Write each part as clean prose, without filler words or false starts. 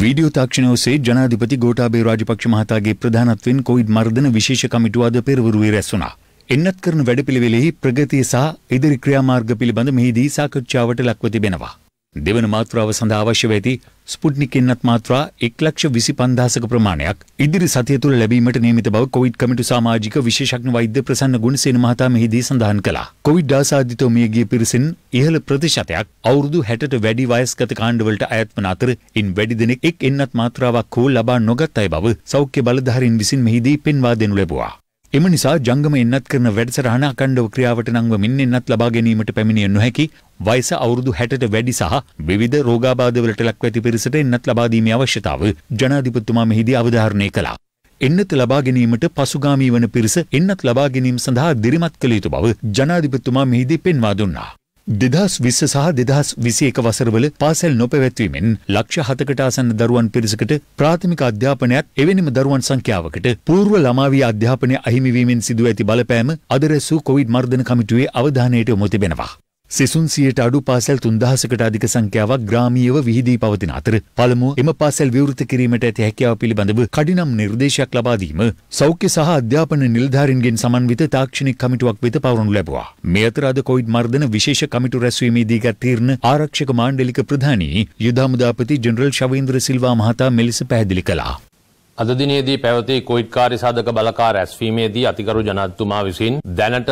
Video दाक्षिण्यों जनाधिपति गोटाबे राजपक्ष महतागे प्रधानत्वेन कोविड मर्दन विशेष कमिटुवाद पेरुवुरुवे सुना इन्नत करन වැඩපිළිවෙලෙහි प्रगति सह इदर ක්‍රියාමාර්ග පිළිබඳ මෙහිදී සාකච්ඡාවට ලක්ව තිබෙනවා දෙවන මාත්‍රාව සඳහා අවශ්‍ය වෙති ස්පුට්නික් ඉන්නත් මාත්‍රා 125000ක ප්‍රමාණයක් ඉදිරි සතිය තුල ලැබීමට නියමිත බව කොවිඩ් කමිටු සමාජික විශේෂඥ වෛද්‍ය ප්‍රසන්න ගුණසේන මහතා මෙහිදී සඳහන් කළා කොවිඩ් ආසාදිතෝ මියගිය පිරිසෙන් ඉහළ ප්‍රතිශතයක් අවුරුදු 60ට වැඩි වයස්ගත කාණ්ඩවලට අයත් වන අතර ඉන් වැඩි දෙනෙක් එක් ඉන්නත් මාත්‍රාවක් හෝ ලබා නොගත් අය බව සෞඛ්‍ය බලධාරීන් විසින් මෙහිදී පෙන්වා දෙනු ලැබුවා එම නිසා ජංගම එන්නත් කරන වැඩසටහන අඛණ්ඩව ක්‍රියාවට නංව මින් එන්නත් ලබා ගැනීමට පැමිණිය නොහැකි වයස අවුරුදු 60ට වැඩි සහ විවිධ රෝගාබාධවලට ලක් වී පිරිසට එන්නත් ලබා දීමේ අවශ්‍යතාව ජනාධිපතිතුමා මෙහිදී අවධාරණය කළා. එන්නත් ලබා ගැනීමට පසුගාමී වන පිරිස එන්නත් ලබා ගැනීම සඳහා දිරිමත් කළ යුතු බව ජනාධිපතිතුමා මෙහිදී පෙන්වා දුන්නා. 2020 සහ 2021 වසරවල පාසල් නොපැවැත්වීමෙන් ලක්ෂ 7කට ආසන්න දරුවන් පිරිසකට ප්‍රාථමික අධ්‍යාපනයත් එවැනිම දරුවන් සංඛ්‍යාවකට పూర్ව ළමාවී අධ්‍යාපනය අහිමි වීමෙන් සිදු ඇති බලපෑම අද රැසූ කොවිඩ් මර්ධන කමිටුවේ අවධානයට යොමු තිබෙනවා. සිසුන් 100ට අඩු පාසල් 3000කට අධික සංඛ්‍යාවක් ග්‍රාමීයව විහිදී පවතින අතර පළමුව එම පාසල් විවෘත කිරීමට ඇති හැකියාව පිළිබඳව කඩිනම් නිර්දේශයක් ලබා දීම සෞඛ්‍ය සහ අධ්‍යාපන නිලධාරීන්ගෙන් සමන්විත තාක්ෂණික කමිටුවක් වෙත පවරනු ලැබුවා. මේ අතර අද කොවිඩ් මර්ධන විශේෂ කමිටු රැස්වීමේදී ගත් තීරණ ආරක්ෂක මාණ්ඩලික ප්‍රධානී යුදහමුදාපති ජෙනරල් ශවීන්ද්‍ර සිල්වා මහතා මෙලෙස පැහැදිලි කළා. අද දිනේදී පැවති කොවිඩ් කාර්යසාධක බලකාර රැස්වීමේදී අතිගරු ජනාධිපතිතුමා විසින් දැනට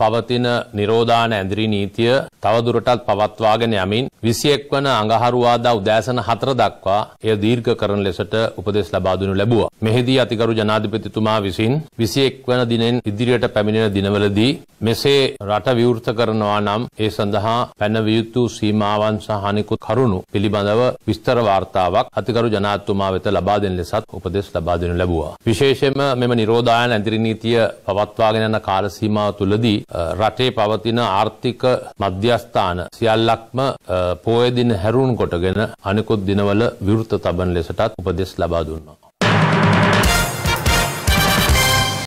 පවතින නිරෝධායන ඇඳිරි නීතිය තවදුරටත් පවත්වාගෙන යමින් 21 වන අඟහරුවාදා උදෑසන 4 දක්වා එය දීර්ඝ කරන ලෙසට උපදෙස් ලබා දුනු ලැබුවා. මෙහිදී අතිගරු ජනාධිපතිතුමා විසින් 21 වන දිනෙන් ඉදිරියට පැමිණෙන දිනවලදී මෙසේ රට විවෘත කරනවා නම් ඒ සඳහා පැනවිය යුතු සීමාවන් සහ අනිකුත් කරුණු පිළිබඳව විස්තර වාර්තාවක් අතිගරු ජනාධිපතිතුමා වෙත ලබා දෙන ලෙසත් උපදෙස් ලබා දෙනු ලැබුවා. විශේෂයෙන්ම මෙම නිරෝධායන ඇඳිරි නීතිය පවත්වාගෙන යන කාල සීමාව තුලදී රටේ පවතින ආර්ථික මධ්‍යස්ථාන සියල්ලක්ම පෝය දින හැරුණු කොටගෙන අනිකුත් දිනවල විවෘත තබන ලෙසටත් උපදෙස් ලබා දුන්නා.